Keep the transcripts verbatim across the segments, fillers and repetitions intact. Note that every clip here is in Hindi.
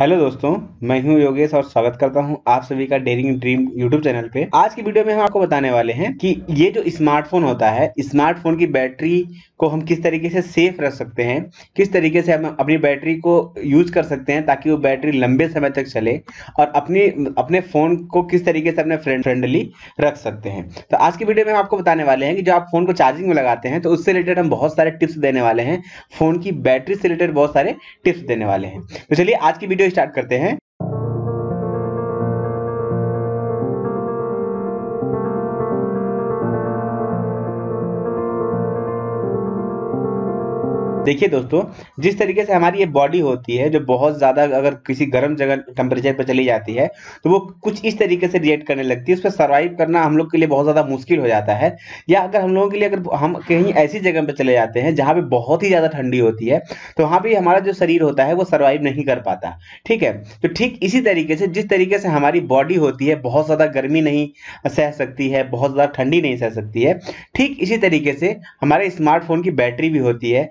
हेलो दोस्तों, मैं हूं योगेश और स्वागत करता हूं आप सभी का डेयरिंग ड्रीम यूट्यूब चैनल पे। आज की वीडियो में हम आपको बताने वाले हैं कि ये जो स्मार्टफोन होता है, स्मार्टफोन की बैटरी को हम किस तरीके से सेफ रख सकते हैं, किस तरीके से हम अपनी बैटरी को यूज कर सकते हैं ताकि वो बैटरी लंबे समय तक चले, और अपने अपने फ़ोन को किस तरीके से अपने फ्रेंड फ्रेंडली रख सकते हैं। तो आज की वीडियो में हम आपको बताने वाले हैं कि जब आप फ़ोन को चार्जिंग में लगाते हैं तो उससे रिलेटेड हम बहुत सारे टिप्स देने वाले हैं, फ़ोन की बैटरी से रिलेटेड बहुत सारे टिप्स देने वाले हैं। तो चलिए आज की वीडियो स्टार्ट करते हैं। देखिए दोस्तों, जिस तरीके से हमारी ये बॉडी होती है, जो बहुत ज़्यादा अगर किसी गर्म जगह टेम्परेचर पर चली जाती है तो वो कुछ इस तरीके से रिएक्ट करने लगती है। उस पर सर्वाइव करना हम लोग के लिए बहुत ज़्यादा मुश्किल हो जाता है। या अगर हम लोगों के लिए अगर हम कहीं ऐसी जगह पर चले जाते हैं जहाँ पर बहुत ही ज़्यादा ठंडी होती है तो वहाँ पर हमारा जो शरीर होता है वो सर्वाइव नहीं कर पाता। ठीक है, तो ठीक इसी तरीके से जिस तरीके से हमारी बॉडी होती है, बहुत ज़्यादा गर्मी नहीं सह सकती है, बहुत ज़्यादा ठंडी नहीं सह सकती है, ठीक इसी तरीके से हमारे स्मार्टफोन की बैटरी भी होती है।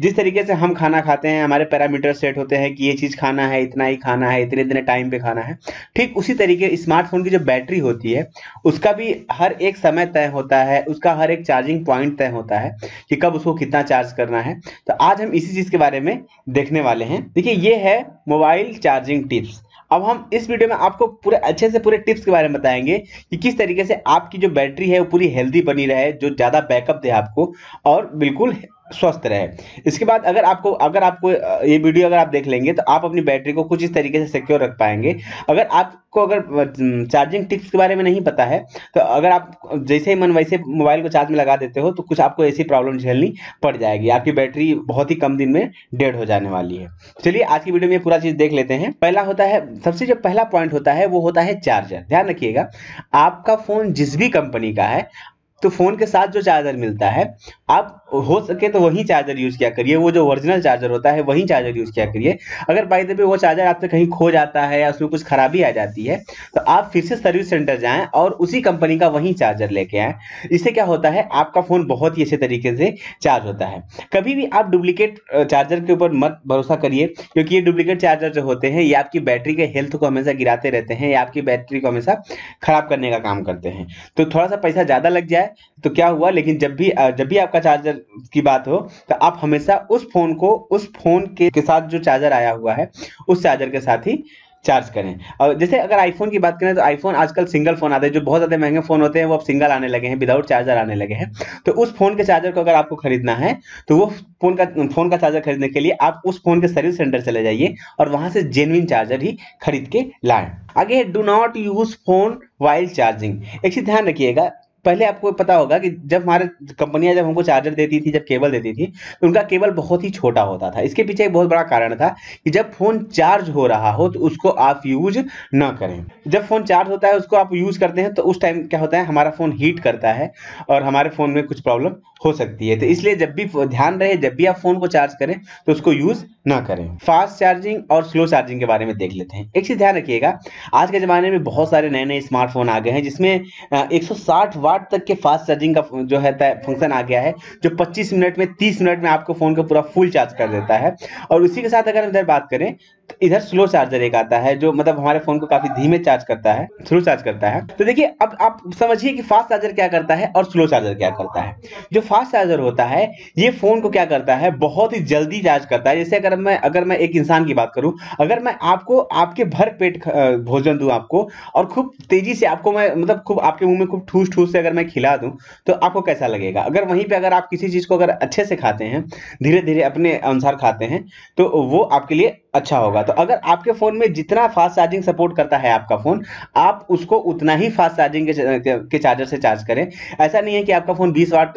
जिस तरीके से हम खाना खाते हैं, हमारे पैरामीटर सेट होते हैं कि ये चीज़ खाना है, इतना ही खाना है, इतने इतने टाइम पे खाना है, ठीक उसी तरीके स्मार्टफोन की जो बैटरी होती है उसका भी हर एक समय तय होता है, उसका हर एक चार्जिंग पॉइंट तय होता है कि कब उसको कितना चार्ज करना है। तो आज हम इसी चीज़ के बारे में देखने वाले हैं। देखिए, ये है मोबाइल चार्जिंग टिप्स। अब हम इस वीडियो में आपको पूरे अच्छे से पूरे टिप्स के बारे में बताएंगे कि किस तरीके से आपकी जो बैटरी है वो पूरी हेल्दी बनी रहे, जो ज़्यादा बैकअप दे आपको और बिल्कुल स्वस्थ रहे। इसके बाद अगर आपको अगर आपको ये वीडियो अगर आप देख लेंगे तो आप अपनी बैटरी को कुछ इस तरीके से सिक्योर रख पाएंगे। अगर आपको अगर चार्जिंग टिप्स के बारे में नहीं पता है तो अगर आप जैसे ही मन वैसे मोबाइल को चार्ज में लगा देते हो तो कुछ आपको ऐसी प्रॉब्लम झेलनी पड़ जाएगी, आपकी बैटरी बहुत ही कम दिन में डेड हो जाने वाली है। चलिए आज की वीडियो में पूरा चीज़ देख लेते हैं। पहला होता है, सबसे जो पहला पॉइंट होता है वो होता है चार्जर। ध्यान रखिएगा, आपका फ़ोन जिस भी कंपनी का है तो फ़ोन के साथ जो चार्जर मिलता है, आप हो सके तो वही चार्जर यूज़ किया करिए। वो जो ओरिजिनल चार्जर होता है वही चार्जर यूज़ किया करिए। अगर बाय द वे वो चार्जर आपसे कहीं खो जाता है या उसमें कुछ खराबी आ जाती है तो आप फिर से सर्विस सेंटर जाएं और उसी कंपनी का वही चार्जर लेके आएँ। इससे क्या होता है, आपका फ़ोन बहुत ही अच्छे तरीके से चार्ज होता है। कभी भी आप डुप्लीकेट चार्जर के ऊपर मत भरोसा करिए, क्योंकि ये डुप्लीकेट चार्जर जो होते हैं ये आपकी बैटरी के हेल्थ को हमेशा गिराते रहते हैं, या आपकी बैटरी को हमेशा ख़राब करने का काम करते हैं। तो थोड़ा सा पैसा ज़्यादा लग जाए तो क्या हुआ, लेकिन जब भी जब भी आपका चार्जर की बात हो तो आप हमेशा उस फोन को उस फोन के, के साथ जो चार्जर आया हुआ है उस चार्जर के साथ ही चार्ज करें। और जैसे अगर आईफोन की बात करें तो आईफोन आजकल सिंगल फोन आते हैं, जो बहुत ज़्यादा महंगे फ़ोन होते हैं वो अब सिंगल आने लगे हैं, विदाउट चार्जर आने लगे हैं। तो उस फोन के चार्जर को अगर आपको खरीदना है तो वो फोन का फोन का चार्जर खरीदने के लिए आप उस फोन के सर्विस सेंटर चले जाइए और वहाँ से जेन्युइन चार्जर ही खरीद के लाएँ। आगे, do not use phone while charging. एक चीज़ ध्यान रखिएगा, पहले आपको पता होगा कि जब हमारे कंपनियां जब हमको चार्जर देती थी, जब केबल देती थी तो उनका केबल बहुत ही छोटा होता था। इसके पीछे एक बहुत बड़ा कारण था कि जब फोन चार्ज हो रहा हो तो उसको आप यूज ना करें। जब फोन चार्ज होता है उसको आप यूज करते हैं तो उस टाइम क्या होता है, हमारा फोन हीट करता है और हमारे फोन में कुछ प्रॉब्लम हो सकती है। तो इसलिए जब भी ध्यान रहे, जब भी आप फोन को चार्ज करें तो उसको यूज ना करें। फास्ट चार्जिंग और स्लो चार्जिंग के बारे में देख लेते हैं। एक चीज ध्यान रखिएगा, आज के जमाने में बहुत सारे नए नए स्मार्टफोन आ गए हैं जिसमें एक सौ साठ वाट तक के फास्ट चार्जिंग का जो है फंक्शन आ गया है, जो पच्चीस मिनट में तीस मिनट में आपको फोन को पूरा फुल चार्ज कर देता है। और उसी के साथ अगर हम इधर बात करें तो इधर स्लो चार्जर एक आता है जो मतलब हमारे फोन को काफी धीमे चार्ज करता है, स्लो चार्ज करता है। तो देखिए, अब आप समझिए कि फास्ट चार्जर क्या करता है और स्लो चार्जर क्या करता है। जो फास्ट चार्जर होता है ये फोन को क्या करता है, बहुत ही जल्दी चार्ज करता है। जैसे अगर मैं अगर मैं एक इंसान की बात करूं, अगर मैं आपको आपके भर पेट भोजन दूं आपको और खूब तेजी से आपको मैं मतलब खूब आपके मुंह में खूब ठूस ठूस से अगर मैं खिला दूं तो आपको कैसा लगेगा। अगर वहीं पर अगर आप किसी चीज को अगर अच्छे से खाते हैं, धीरे धीरे अपने अनुसार खाते हैं तो वो आपके लिए अच्छा होगा। तो अगर आपके फोन में जितना फास्ट चार्जिंग सपोर्ट करता है आपका फोन, आप उसको उतना ही फास्ट चार्जिंग के चार्जर से चार्ज करें। ऐसा नहीं है कि आपका फोन बीस वाट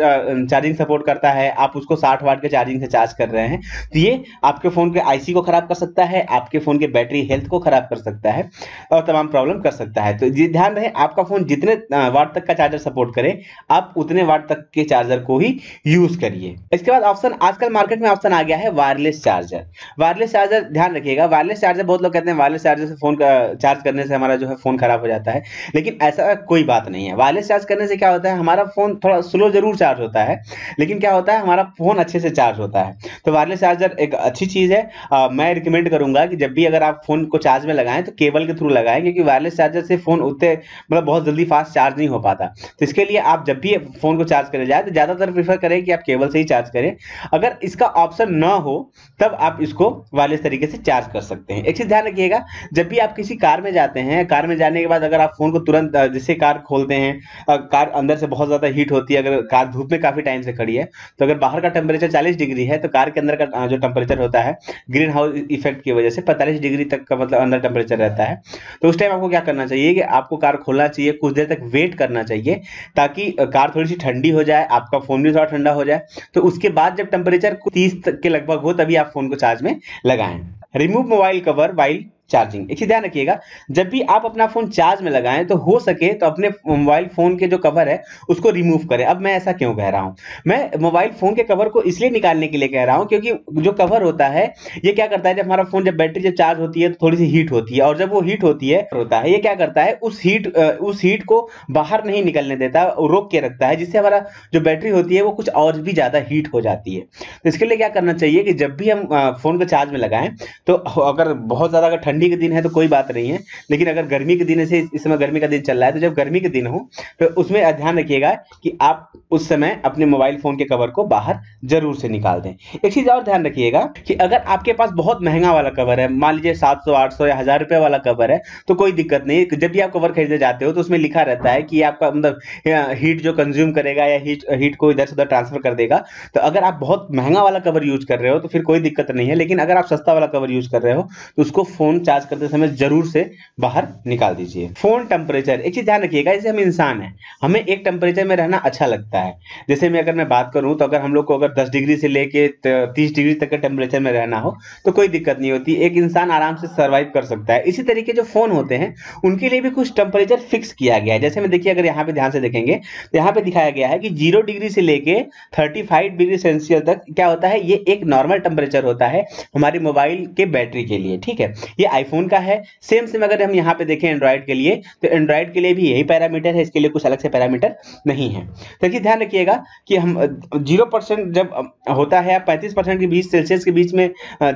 चार्जिंग सपोर्ट करता है, आप उसको साठ वाट के चार्जिंग से चार्ज कर रहे हैं। तो ये आपके फोन के आईसी को खराब कर सकता है, आपके फोन के बैटरी हेल्थ को खराब कर सकता है और तमाम प्रॉब्लम कर सकता है। तो ध्यान रहे, आपका फोन जितने वाट तक का चार्जर सपोर्ट करे आप उतने वाट तक के चार्जर को ही यूज करिए। इसके बाद ऑप्शन आजकल मार्केट में ऑप्शन आ गया है वायरलेस चार्जर। वायरलेस चार्जर ध्यान ध्यान रखिएगा। वायरलेस चार्जर, बहुत लोग कहते हैं वायरलेस चार्जर से फोन चार्ज करने से हमारा जो है फोन खराब हो जाता है, लेकिन ऐसा कोई बात नहीं है। वायरलेस चार्ज करने से क्या होता है, हमारा फोन थोड़ा स्लो जरूर चार्ज होता है, लेकिन क्या होता है हमारा फोन अच्छे से चार्ज होता है। तो वायरलेस चार्जर एक अच्छी चीज है। आ, मैं रिकमेंड करूंगा कि जब भी अगर आप फोन को चार्ज में लगाएं तो केबल के थ्रू लगाएं, क्योंकि वायरलेस चार्जर से फोन उतने मतलब बहुत जल्दी फास्ट चार्ज नहीं हो पाता। तो इसके लिए आप जब भी फोन को चार्ज करने जाए तो ज्यादातर प्रीफर करें कि आप केबल से ही चार्ज करें। अगर इसका ऑप्शन ना हो तब आप इसको वायरलेस तरीके से चार्ज कर सकते हैं। एक चीज ध्यान रखिएगा, जब भी आप किसी कार में जाते हैं, कार में जाने के बाद अगर आप फोन को तुरंत जैसे कार खोलते हैं, कार अंदर से बहुत ज्यादा हीट होती है, अगर कार धूप में काफी टाइम से खड़ी है, तो अगर बाहर का टेम्परेचर चालीस डिग्री है तो कार के अंदर का जो टेम्परेचर होता है ग्रीन हाउस इफेक्ट की वजह से पैंतालीस डिग्री तक का मतलब अंदर टेम्परेचर रहता है। तो उस टाइम आपको क्या करना चाहिए कि आपको कार खोलना चाहिए, कुछ देर तक वेट करना चाहिए ताकि कार थोड़ी सी ठंडी हो जाए, आपका फोन भी थोड़ा ठंडा हो जाए। तो उसके बाद जब टेम्परेचर तीस के लगभग हो तभी आप फोन को चार्ज में लगाएं। Remove mobile cover while charging, एक चीज ध्यान रखिएगा, जब भी आप अपना फोन चार्ज में लगाएं तो हो सके तो अपने मोबाइल फोन के जो कवर है उसको रिमूव करें। अब मैं ऐसा क्यों कह रहा हूं, मैं मोबाइल फोन के कवर को इसलिए निकालने के लिए कह रहा हूं क्योंकि जो कवर होता है ये क्या करता है, जब हमारा फोन जब बैटरी जब चार्ज होती है तो थोड़ी सी हीट होती है, और जब वो हीट होती है होता है ये क्या करता है, उस हीट उस हीट को बाहर नहीं निकलने देता, रोक के रखता है, जिससे हमारा जो बैटरी होती है वो कुछ और भी ज्यादा हीट हो जाती है। तो इसके लिए क्या करना चाहिए कि जब भी हम फोन को चार्ज में लगाएं तो अगर बहुत ज्यादा अगर के दिन है तो कोई बात नहीं है, लेकिन अगर गर्मी के दिन से इस समय गर्मी का दिन चल रहा है तो जब गर्मी के दिन हो तो उसमें ध्यान रखिएगा कि आप उस समय अपने मोबाइल फोन के कवर को बाहर जरूर से निकाल दें। एक चीज और ध्यान रखिएगा कि अगर आपके पास बहुत महंगा वाला कवर है, मान लीजिए सात सौ आठ सौ या हजार रुपए वाला कवर है, तो कोई दिक्कत नहीं। जब भी आप कवर खरीदने जाते हो तो उसमें लिखा रहता है कि आपका मतलब हीट जो कंज्यूम करेगा या हीट हीट को इधर से उधर ट्रांसफर कर देगा। तो अगर आप बहुत महंगा वाला कवर यूज कर रहे हो तो फिर कोई दिक्कत नहीं है, लेकिन अगर आप सस्ता वाला कवर यूज कर रहे हो तो उसको फोन चार्ज करते समय जरूर से बाहर निकाल दीजिए। फोन टेम्परेचर, एक चीज ध्यान रखिएगा, जैसे हम इंसान हैं, हमें एक टेम्परेचर में रहना अच्छा लगता है। जैसे मैं अगर मैं बात करूं तो अगर हम लोग को अगर दस डिग्री से लेके तीस डिग्री तक के टेम्परेचर में रहना हो तो कोई दिक्कत नहीं होती, एक इंसान आराम से सर्वाइव कर सकता है। इसी तरीके जो फोन होते हैं उनके लिए भी कुछ टेम्परेचर फिक्स किया गया है। जैसे मैं देखिए अगर यहाँ पे ध्यान से देखेंगे तो यहाँ पे दिखाया गया है कि जीरो डिग्री से लेके थर्टी फाइव डिग्री सेल्सियस तक क्या होता है, ये एक नॉर्मल टेम्परेचर होता है हमारे मोबाइल के बैटरी के लिए, ठीक है। ये आईफोन का है। सेम सेम अगर हम यहाँ पे देखें एंड्रॉइड के लिए तो एंड्रॉइड के लिए भी यही पैरामीटर है, इसके लिए कुछ अलग से पैरामीटर नहीं है। तो देखिए ध्यान रखिएगा कि हम जीरो परसेंट जब होता है पैंतीस परसेंट के बीच सेल्सियस के बीच में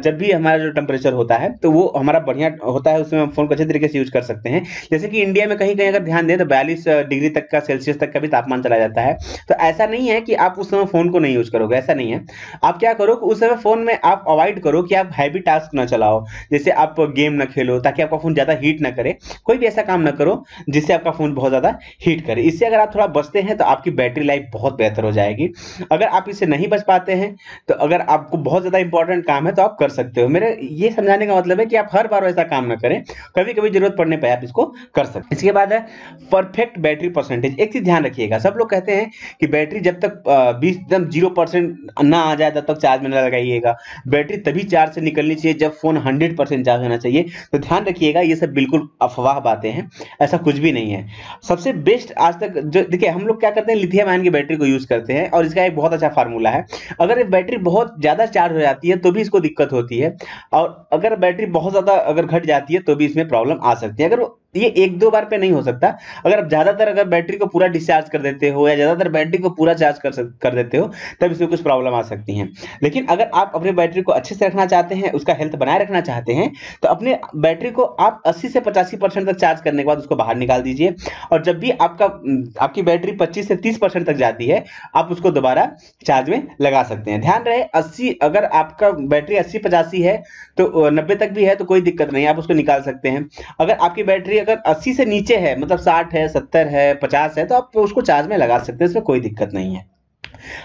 जब भी हमारा जो टेम्परेचर होता है तो वो हमारा बढ़िया होता है, उसमें हम फोन को अच्छे तरीके से यूज कर सकते हैं। जैसे कि इंडिया में कहीं कहीं अगर ध्यान दें तो बयालीस डिग्री तक का सेल्सियस तक का भी तापमान चला जाता है। तो ऐसा नहीं है कि आप उस समय फोन को नहीं यूज करोगे, ऐसा नहीं है। आप क्या करो कि उस समय फोन में आप अवॉइड करो कि आप हैवी टास्क ना चलाओ, जैसे आप गेम ना खेलो ताकि आपका फोन ज्यादा हीट ना करे, कोई भी ऐसा काम ना करो जिससे आपका फोन बहुत ज्यादा हीट करे। इससे अगर आप थोड़ा बचते हैं तो आपकी बैटरी लाइफ बहुत बेहतर हो जाएगी। अगर आप इससे नहीं बच पाते हैं तो अगर आपको बहुत ज्यादा इंपॉर्टेंट काम है तो आप कर सकते हो। मेरे ये समझाने का मतलब है कि आप हर बार ऐसा काम ना करें, कभी कभी जरूरत पड़ने पर आप इसको कर सकते हैं। इसके बाद है परफेक्ट बैटरी परसेंटेज। एक चीज ध्यान रखिएगा, सब लोग कहते हैं कि बैटरी जब तक बीस एकदम जीरो परसेंट ना आ जाए तब तक चार्ज में ना लगाइएगा, बैटरी तभी चार्ज से निकलनी चाहिए जब फोन हंड्रेड परसेंट चार्ज होना चाहिए। तो ध्यान रखिएगा ये सब बिल्कुल अफवाह बातें हैं, ऐसा कुछ भी नहीं है। सबसे बेस्ट आज तक जो देखिए हम लोग क्या करते हैं, लिथियम आयन की बैटरी को यूज करते हैं, और इसका एक बहुत अच्छा फार्मूला है। अगर ये बैटरी बहुत ज्यादा चार्ज हो जाती है तो भी इसको दिक्कत होती है, और अगर बैटरी बहुत ज्यादा अगर घट जाती है तो भी इसमें प्रॉब्लम आ सकती है। अगर ये एक दो बार पे नहीं हो सकता, अगर आप ज्यादातर अगर बैटरी को पूरा डिस्चार्ज कर देते हो या ज्यादातर बैटरी को पूरा चार्ज कर कर देते हो तब इसमें कुछ प्रॉब्लम आ सकती है। लेकिन अगर आप अपने बैटरी को अच्छे से रखना चाहते हैं, उसका हेल्थ बनाए रखना चाहते हैं, तो अपने बैटरी को आप अस्सी से पचासी परसेंट तक चार्ज करने के बाद उसको बाहर निकाल दीजिए, और जब भी आपका आपकी बैटरी पच्चीस से तीस परसेंट तक जाती है आप उसको दोबारा चार्ज में लगा सकते हैं। ध्यान रहे अस्सी अगर आपका बैटरी अस्सी पचासी है तो नब्बे तक भी है तो कोई दिक्कत नहीं, आप उसको निकाल सकते हैं। अगर आपकी बैटरी अगर अस्सी से नीचे है, मतलब साठ है, सत्तर है, पचास है, तो आप उसको चार्ज में लगा सकते हैं, इसमें कोई दिक्कत नहीं है।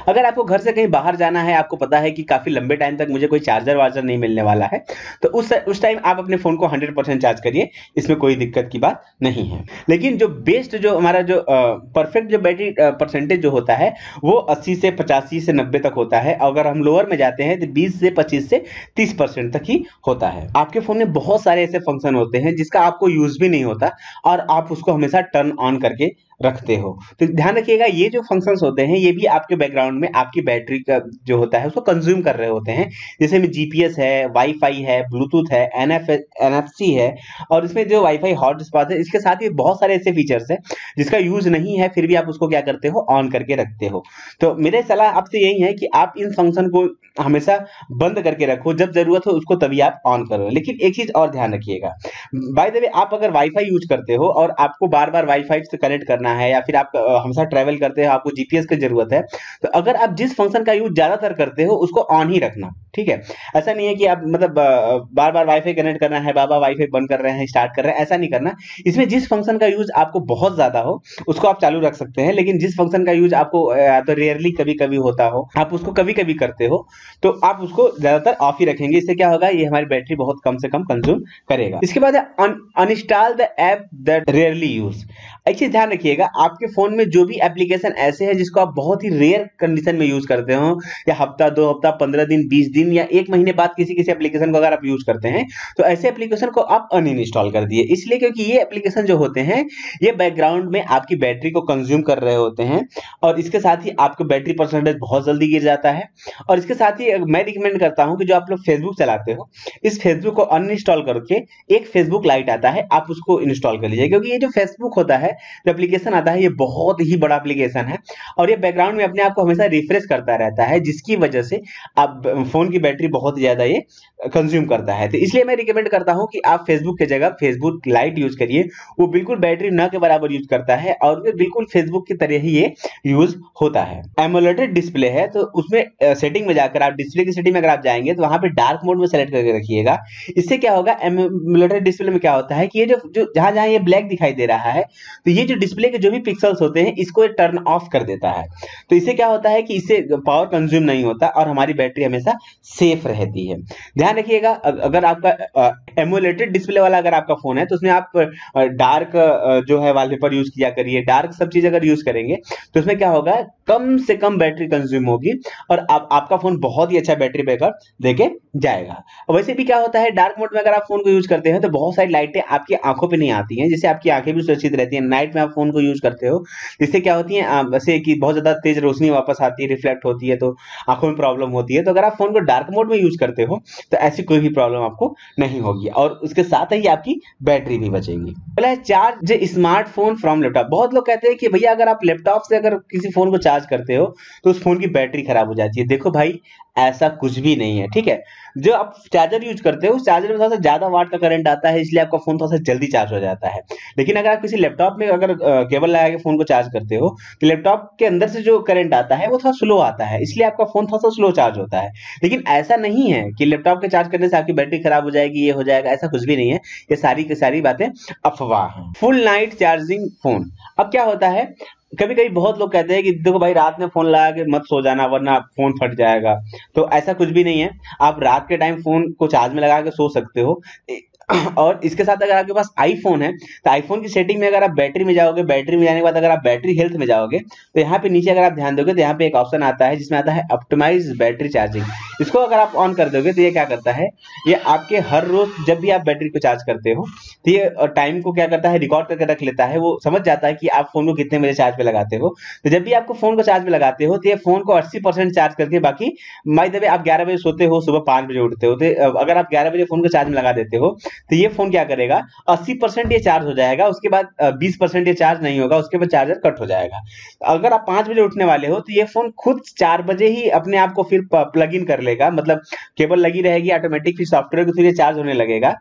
अगर आपको घर से कहीं बाहर जाना है, आपको पता है कि काफी लंबे टाइम तक मुझे कोई चार्जर वार्जर नहीं मिलने वाला है, तो उस उस टाइम आप अपने फोन को हंड्रेड परसेंट चार्ज करिए, इसमें कोई दिक्कत की बात नहीं है। लेकिन जो बेस्ट जो हमारा जो परफेक्ट जो बैटरी परसेंटेज जो होता है वो अस्सी से पचासी से नब्बे तक होता है। अगर हम लोअर में जाते हैं तो बीस से पच्चीस से तीस परसेंट तक ही होता है। आपके फोन में बहुत सारे ऐसे फंक्शन होते हैं जिसका आपको यूज भी नहीं होता और आप उसको हमेशा टर्न ऑन करके रखते हो। तो ध्यान रखिएगा ये जो फंक्शंस होते हैं ये भी आपके बैकग्राउंड में आपकी बैटरी का जो होता है उसको कंज्यूम कर रहे होते हैं। जैसे में जीपीएस है, वाईफाई है, ब्लूटूथ है, एनएफसी है, और इसमें जो वाईफाई हॉटस्पॉट है, इसके साथ ये बहुत सारे ऐसे फीचर्स हैं जिसका यूज नहीं है फिर भी आप उसको क्या करते हो, ऑन करके रखते हो। तो मेरे सलाह आपसे यही है कि आप इन फंक्शन को हमेशा बंद करके रखो, जब जरूरत हो उसको तभी आप ऑन करो। लेकिन एक चीज और ध्यान रखिएगा, बाय द वे आप अगर वाईफाई यूज करते हो और आपको बार बार वाईफाई से कनेक्ट करना है या फिर आप हमेशा ट्रैवल करते हो आपको जीपीएस की जरूरत है, तो अगर आप जिस फंक्शन का यूज ज्यादातर करते हो उसको ऑन ही रखना, ठीक है। ऐसा नहीं है कि आप मतलब बार बार वाईफाई कनेक्ट करना है, बाबा वाईफाई बंद कर रहे हैं, स्टार्ट कर रहे हैं, ऐसा नहीं करना। इसमें जिस फंक्शन का यूज आपको बहुत ज्यादा हो उसको आप चालू रख सकते हैं, लेकिन जिस फंक्शन का यूज आपको तो रेयरली कभी कभी होता हो आप उसको कभी कभी करते हो तो आप उसको ज्यादातर ऑफ ही रखेंगे। इससे क्या होगा, ये हमारी बैटरी बहुत कम से कम कंज्यूम करेगा। इसके बाद uninstall the app that rarely use. अच्छे ध्यान रखिएगा आपके फोन में जो भी एप्लीकेशन ऐसे हैं जिसको आप बहुत ही रेयर कंडीशन में यूज करते हो या हफ्ता दो हफ्ता पंद्रह दिन बीस दिन या एक महीने बाद किसी किसी एप्लीकेशन को अगर आप यूज करते हैं तो ऐसे एप्लीकेशन को आप अनइंस्टॉल कर दिए, इसलिए क्योंकि ये एप्लीकेशन जो होते हैं ये बैकग्राउंड में आपकी बैटरी को कंज्यूम कर रहे होते हैं और इसके साथ ही आपको बैटरी परसेंटेज बहुत जल्दी गिर जाता है। और इसके साथ ही मैं रिकमेंड करता हूं कि जो आप लोग फेसबुक चलाते हो इस फेसबुक को अनइंस्टॉल करके एक फेसबुक लाइट आता है आप उसको इंस्टॉल कर लीजिए, क्योंकि ये जो फेसबुक होता है जो एप्लीकेशन आता है ये बहुत ही बड़ा एप्लीकेशन है और ये बैकग्राउंड में अपने आप को हमेशा रिफ्रेश करता रहता है जिसकी वजह से आप फोन की बैटरी बहुत ज्यादा ये कंज्यूम करता है। तो इसलिए मैं रिकमेंड करता हूं कि आप फेसबुक की जगह फेसबुक लाइट यूज करिए, वो बिल्कुल बैटरी ना के बराबर यूज करता है और बिल्कुल फेसबुक की तरह ही ये यूज होता है। एमोलेड डिस्प्ले है तो उसमें सेटिंग में जाकर आप डिस्प्ले की सेटिंग में अगर आप जाएंगे तो वहां पे डार्क मोड में सेलेक्ट करके रखिएगा। इससे क्या होगा, एमोलेड डिस्प्ले में क्या होता है कि ये जो जो जहां जहां ये ब्लैक दिखाई दे रहा है तो ये जो डिस्प्ले के जो भी पिक्सल्स होते हैं इसको ये टर्न ऑफ कर देता है। तो इससे क्या होता है कि इससे पावर कंज्यूम नहीं होता और हमारी बैटरी हमेशा सेफ रहती है। ध्यान रखिएगा अगर आपका एमोलेटेड डिस्प्ले वाला अगर आपका फोन है तो उसमें आप डार्क जो है वॉलपेपर यूज किया करिए, डार्क सब चीज अगर यूज करेंगे तो उसमें क्या होगा, कम से कम बैटरी कंज्यूम होगी और आप, आपका फोन बहुत ही अच्छा बैटरी बैकअप देके जाएगा। वैसे भी क्या होता है डार्क मोड में अगर आप फोन को यूज करते हैं तो बहुत सारी लाइटें आपकी आंखों पे नहीं आती हैं, जिससे आपकी आंखें भी सुरक्षित रहती हैं। नाइट में आप फोन को यूज करते हो जिससे क्या होती है, वैसे कि बहुत ज्यादा तेज रोशनी वापस आती है, रिफ्लेक्ट होती है तो आंखों में प्रॉब्लम होती है। तो अगर आप फोन को डार्क मोड में यूज करते हो तो ऐसी कोई भी प्रॉब्लम आपको नहीं होगी और उसके साथ ही आपकी बैटरी भी बचेगी। पहला है चार्ज स्मार्टफोन फ्रॉम लैपटॉप। बहुत लोग कहते हैं कि भैया अगर आप लैपटॉप से अगर किसी फोन को चार्ज करते हो तो उस फोन की बैटरी खराब हो जाती है। देखो भाई ऐसा कुछ भी नहीं है, ठीक है। जो आप चार्जर यूज करते हो उस चार्जर में थोड़ा सा ज्यादा वाट का करंट आता है इसलिए आपका फोन थोड़ा सा जल्दी चार्ज हो जाता है। लेकिन अगर आप किसी लैपटॉप में अगर केबल लगा के फोन को चार्ज करते हो तो लैपटॉप के अंदर से जो करंट आता है वो थोड़ा स्लो आता है इसलिए आपका फोन थोड़ा सा स्लो चार्ज होता है। लेकिन ऐसा नहीं है कि लैपटॉप के चार्ज करने से आपकी बैटरी खराब हो जाएगी, ये हो जाएगा, ऐसा कुछ भी नहीं है। ये सारी की सारी बातें अफवाह है। Full night charging phone. अब क्या होता है कभी कभी बहुत लोग कहते हैं कि देखो भाई रात में फोन लगा के मत सो जाना वरना फोन फट जाएगा, तो ऐसा कुछ भी नहीं है। आप रात के टाइम फोन को चार्ज में लगा के सो सकते हो। और इसके साथ अगर आपके पास आईफोन है तो आईफोन की सेटिंग में अगर आप बैटरी में जाओगे, बैटरी में जाने के बाद अगर आप बैटरी हेल्थ में जाओगे तो यहाँ पे नीचे अगर आप ध्यान दोगे तो यहाँ पे एक ऑप्शन आता है जिसमें आता है ऑप्टिमाइज बैटरी चार्जिंग। इसको अगर आप ऑन कर दोगे तो ये क्या करता है, ये आपके हर रोज जब भी आप बैटरी को चार्ज करते हो तो ये टाइम को क्या करता है, रिकॉर्ड करके रख लेता है। वो समझ जाता है कि आप फोन को कितने बजे चार्ज पे लगाते हो। तो जब भी आपको फोन को चार्ज पे लगाते हो तो ये फोन को अस्सी परसेंट चार्ज करके, बाकी माय द वे आप ग्यारह बजे सोते हो, सुबह पाँच बजे उठते हो, तो अगर आप ग्यारह बजे फोन को चार्ज में लगा देते हो तो ये फोन क्या करेगा, अस्सी परसेंट ये चार्ज हो जाएगा, उसके बाद बीस परसेंट ये चार्ज नहीं होगा, उसके बाद चार्जर कट हो जाएगा। अगर आप पाँच बजे उठने वाले हो तो ये फोन खुद चार बजे ही अपने आप को फिर प्लग इन कर लेगा, मतलब केबल लगी रहेगी, ऑटोमेटिक फिर सॉफ्टवेयर के थ्रू ये चार्ज होने लगेगा,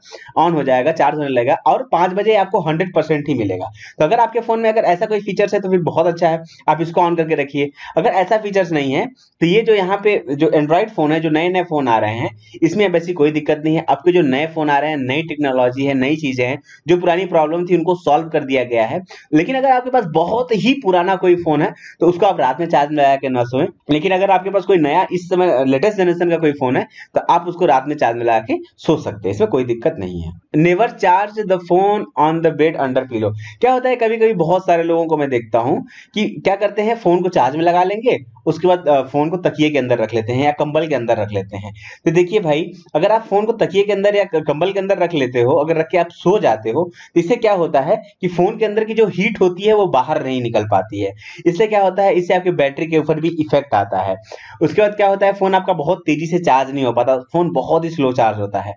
ऑन हो जाएगा, चार्ज होने लगेगा और पाँच बजे आपको हंड्रेड परसेंट ही मिलेगा। तो अगर आपके फोन में अगर ऐसा कोई फीचर्स है तो फिर बहुत अच्छा है, आप इसको ऑन करके रखिए। अगर ऐसा फीचर्स नहीं है तो ये जो यहाँ पे जो एंड्रॉइड फोन है, जो नए नए फोन आ रहे हैं, इसमें वैसी कोई दिक्कत नहीं है। आपके जो नए फोन आ रहे हैं, नई टेक्नोलॉजी है, नई चीजें हैं, जो पुरानी प्रॉब्लम थी उनको सॉल्व कर दिया गया है। लेकिन अगर आपके पास बहुत ही पुराना कोई फोन है तो उसको आप रात में चार्ज में लगा के ना सोएं। लेकिन अगर आपके पास कोई नया इस समय लेटेस्ट जनरेशन जनरेशन का कोई फोन है तो आप उसको रात में चार्ज में लगा के सो सकते हैं, इसमें कोई दिक्कत नहीं है। Never charge the phone on the bed under pillow. क्या होता है कभी कभी बहुत सारे लोगों को मैं देखता हूँ कि क्या करते हैं, फोन को चार्ज में लगा लेंगे, उसके बाद फोन को तकिए के अंदर रख लेते हैं या कंबल के अंदर रख लेते हैं। तो देखिए भाई, अगर आप फोन को तकिए के अंदर या कंबल के अंदर रख लेते हो, अगर रख के आप सो जाते हो तो इससे क्या होता है कि फोन के अंदर की जो हीट होती है वो बाहर नहीं निकल पाती है। इससे क्या होता है, इससे आपकी बैटरी के ऊपर भी इफेक्ट आता है। उसके बाद क्या होता है, फोन आपका बहुत तेजी से चार्ज नहीं हो पाता, फोन बहुत ही स्लो चार्ज होता है।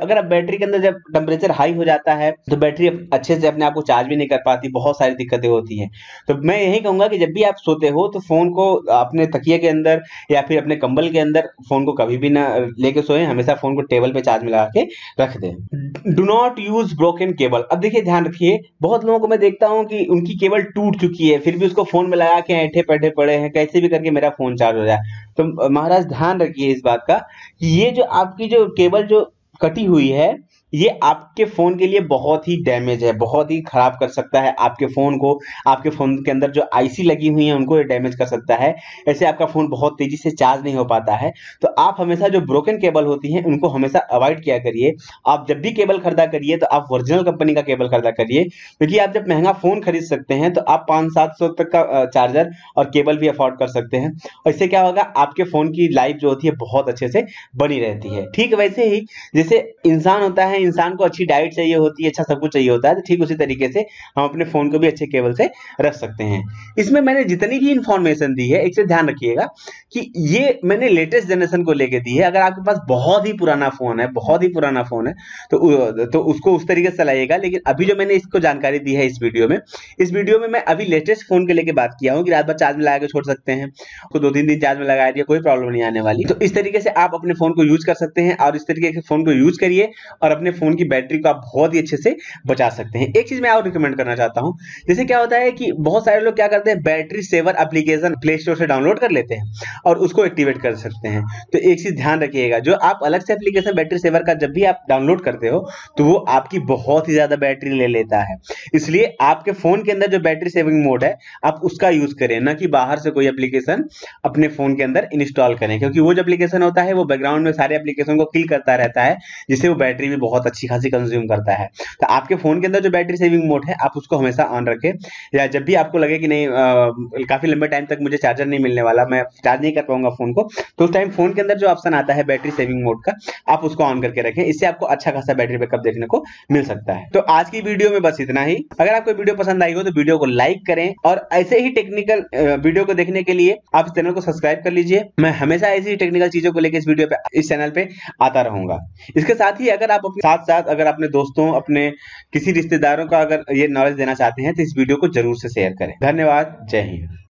अगर आप बैटरी के अंदर जब टेम्परेचर हाई हो जाता है तो बैटरी अच्छे से अपने आप को चार्ज भी नहीं कर पाती, बहुत सारी दिक्कतें होती हैं। तो मैं यही कहूंगा कि जब भी आप सोते हो तो फोन को अपने तकिए के अंदर या फिर अपने कंबल के अंदर फोन को कभी भी ना लेके सोएं, हमेशा फोन को टेबल पे चार्ज में लगा के रख दें। Do not use broken cable. अब देखिए ध्यान रखिए, बहुत लोगों को मैं देखता हूं कि उनकी केबल टूट चुकी है फिर भी उसको फोन में लगा के ऐठे पैठे पड़े हैं, कैसे भी करके मेरा फोन चार्ज हो जाए। तो महाराज ध्यान रखिए इस बात का, ये जो आपकी जो केबल जो कटी हुई है ये आपके फोन के लिए बहुत ही डैमेज है, बहुत ही खराब कर सकता है आपके फोन को। आपके फोन के अंदर जो आईसी लगी हुई है उनको ये डैमेज कर सकता है, ऐसे आपका फोन बहुत तेजी से चार्ज नहीं हो पाता है। तो आप हमेशा जो ब्रोकन केबल होती है उनको हमेशा अवॉइड किया करिए। आप जब भी केबल खरीदा करिए तो आप ओरिजिनल कंपनी का केबल खरीदा करिए, क्योंकि आप जब महंगा फोन खरीद सकते हैं तो आप पाँच सात सौ तक का चार्जर और केबल भी अफोर्ड कर सकते हैं, और इससे क्या होगा आपके फोन की लाइफ जो होती है बहुत अच्छे से बनी रहती है। ठीक वैसे ही जैसे इंसान होता है, इंसान को अच्छी डाइट चाहिए होती है, अच्छा सब कुछ चाहिए होता है, तो ठीक उसी तरीके से हम अपने फोन को भी अच्छे केबल से रख सकते हैं। इसमें मैंने जितनी भी इंफॉर्मेशन दी है, एक चीज ध्यान रखिएगा कि ये मैंने लेटेस्ट जनरेशन को लेके दी है। अगर आपके पास बहुत ही पुराना फोन है, बहुत ही पुराना फोन है तो, तो उसको उस तरीके से चलाइएगा। लेकिन अभी जो मैंने इसको जानकारी दी है इस वीडियो में, इस वीडियो में मैं अभी लेटेस्ट फोन के लेके बात किया हूँ कि रात भर चार्ज में लगा के छोड़ सकते हैं, उसको दो तीन दिन चार्ज में लगा दिया, कोई प्रॉब्लम नहीं आने वाली। तो इस तरीके से आप अपने फोन को यूज कर सकते हैं, और इस तरीके से फोन को यूज करिए और अपने फोन की बैटरी को आप बहुत ही अच्छे से बचा सकते हैं। एक चीज मैं और रिकमेंड करना चाहता हूं, जैसे क्या होता है कि बहुत सारे लोग क्या करते हैं, battery saver application play store से डाउनलोड कर लेते हैं और उसको एक्टिवेट कर सकते हैं। तो एक चीज ध्यान रखिएगा, जो आप अलग से एप्लीकेशन बैटरी सेवर का जब भी आप डाउनलोड करते हो तो वो आपकी बहुत ही ज्यादा बैटरी ले लेता है, इसलिए आपके फोन के अंदर जो बैटरी सेविंग मोड है आप उसका यूज करें, ना कि बाहर से कोई एप्लीकेशन अपने फोन के अंदर इंस्टॉल करें, क्योंकि वो जो एप्लीकेशन होता है वो बैकग्राउंड में सारे एप्लीकेशन को किल करता रहता है, जिससे वो बैटरी भी बहुत अच्छी खासी कंज्यूम करता है। तो आपके फोन के अंदर जो बैटरी सेविंग मोड है आप उसको हमेशा ऑन रखें, या जब भी आपको लगे कि नहीं आ, काफी लंबे टाइम तक मुझे चार्जर नहीं मिलने वाला, मैं चार्ज नहीं कर पाऊंगा फोन को, तो उस टाइम फोन के अंदर जो ऑप्शन आता है बैटरी सेविंग मोड का आप उसको ऑन करके रखें, इससे आपको अच्छा खासा बैटरी बैकअप देखने को मिल सकता है। तो आज की वीडियो में बस इतना ही। अगर आपको वीडियो पसंद आई हो तो वीडियो को लाइक करें, और ऐसे ही टेक्निकल वीडियो को देखने के लिए आप इस चैनल को सब्सक्राइब कर लीजिए। मैं हमेशा ऐसी टेक्निकल चीजों को लेकर इस वीडियो पे इस चैनल पे आता रहूंगा। इसके साथ ही अगर आप साथ साथ अगर अपने दोस्तों, अपने किसी रिश्तेदारों का अगर ये नॉलेज देना चाहते हैं तो इस वीडियो को जरूर से शेयर करें। धन्यवाद, जय हिंद।